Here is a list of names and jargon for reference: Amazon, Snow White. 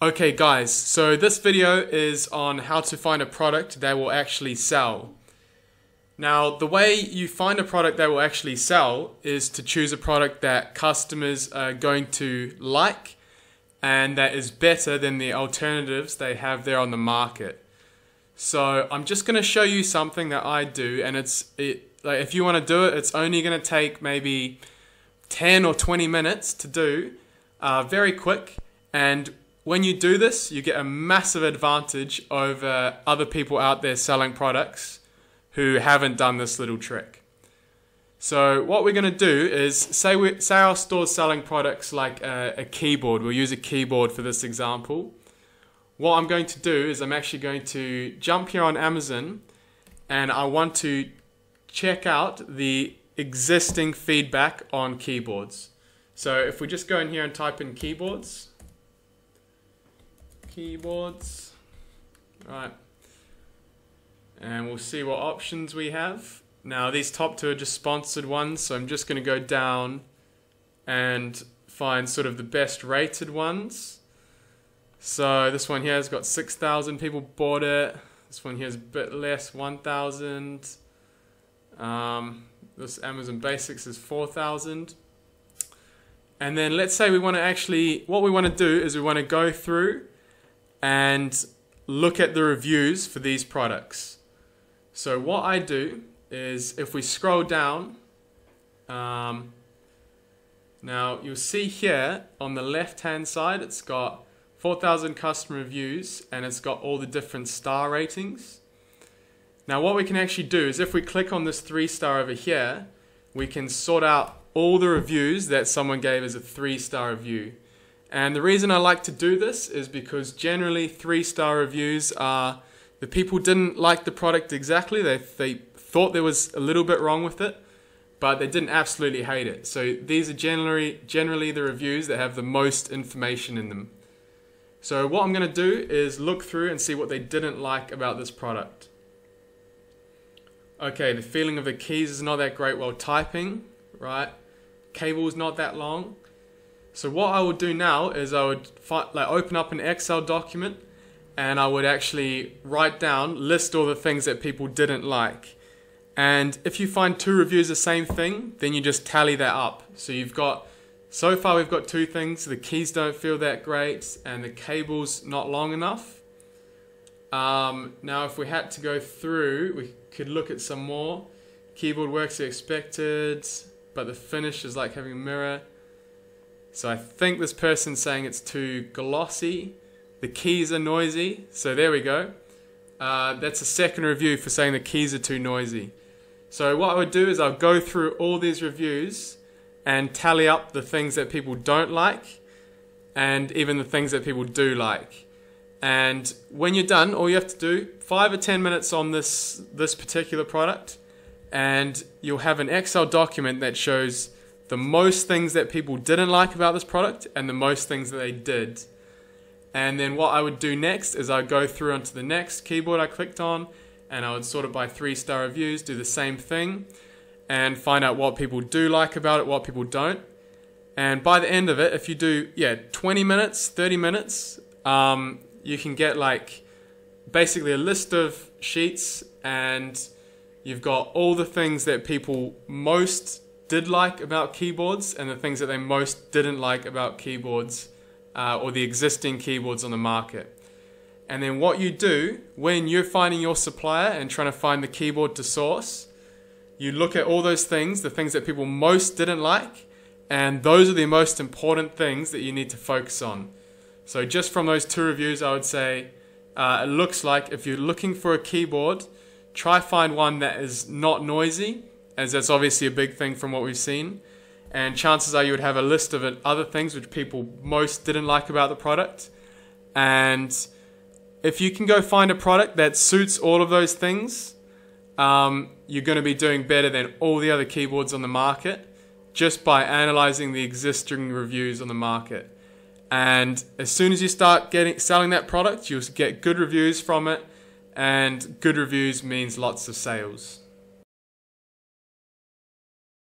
Okay guys, so this video is on how to find a product that will actually sell. Now the way you find a product that will actually sell is to choose a product that customers are going to like and that is better than the alternatives they have there on the market. So I'm just going to show you something that I do, and like if you want to do it, it's only going to take maybe 10 or 20 minutes to do, very quick. And when you do this, you get a massive advantage over other people out there selling products who haven't done this little trick. So what we're going to do is, say our store's selling products like a keyboard. We'll use a keyboard for this example. What I'm going to do is I'm actually going to jump here on Amazon, and I want to check out the existing feedback on keyboards. So if we just go in here and type in keyboards, right, and we'll see what options we have. Now these top two are just sponsored ones, so I'm just going to go down and find sort of the best rated ones. So this one here has got 6,000 people bought it. This one here is a bit less, 1,000. This Amazon Basics is 4,000. And then let's say we want to actually, what we want to do is we want to go through and look at the reviews for these products. So what I do is, if we scroll down, now you'll see here on the left hand side it's got 4,000 customer reviews, and it's got all the different star ratings. Now what we can actually do is, if we click on this 3-star over here, we can sort out all the reviews that someone gave as a 3-star review. And the reason I like to do this is because generally 3-star reviews are, the people didn't like the product exactly, they thought there was a little bit wrong with it, but they didn't absolutely hate it. So these are generally the reviews that have the most information in them. So what I'm going to do is look through and see what they didn't like about this product. Okay, the feeling of the keys is not that great while typing, right? Cable's not that long. So what I would do now is I would open up an Excel document, and I would actually write down, list all the things that people didn't like. And if you find two reviews the same thing, then you just tally that up. So you've got, so far we've got two things: the keys don't feel that great and the cable's not long enough. Now if we had to go through, we could look at some more. Keyboard works as expected, but the finish is like having a mirror. So I think this person's saying it's too glossy. The keys are noisy. So there we go. That's a second review for saying the keys are too noisy. So what I would do is I'll go through all these reviews and tally up the things that people don't like and even the things that people do like. And when you're done, all you have to do, 5 or 10 minutes on this particular product, and you'll have an Excel document that shows the most things that people didn't like about this product and the most things that they did. And then what I would do next is I'd go through onto the next keyboard I clicked on, and I would sort it by 3-star reviews, do the same thing, and find out what people do like about it, what people don't. And by the end of it, if you do 20 minutes, 30 minutes, you can get like basically a list of sheets, and you've got all the things that people most did like about keyboards and the things that they most didn't like about keyboards, or the existing keyboards on the market. And then what you do when you're finding your supplier and trying to find the keyboard to source, you look at all those things, the things that people most didn't like, and those are the most important things that you need to focus on. So just from those two reviews, I would say it looks like if you're looking for a keyboard, try find one that is not noisy, as that's obviously a big thing from what we've seen. And chances are you would have a list of other things which people most didn't like about the product. And if you can go find a product that suits all of those things, you're going to be doing better than all the other keyboards on the market just by analyzing the existing reviews on the market. And as soon as you start selling that product, you'll get good reviews from it, and good reviews means lots of sales.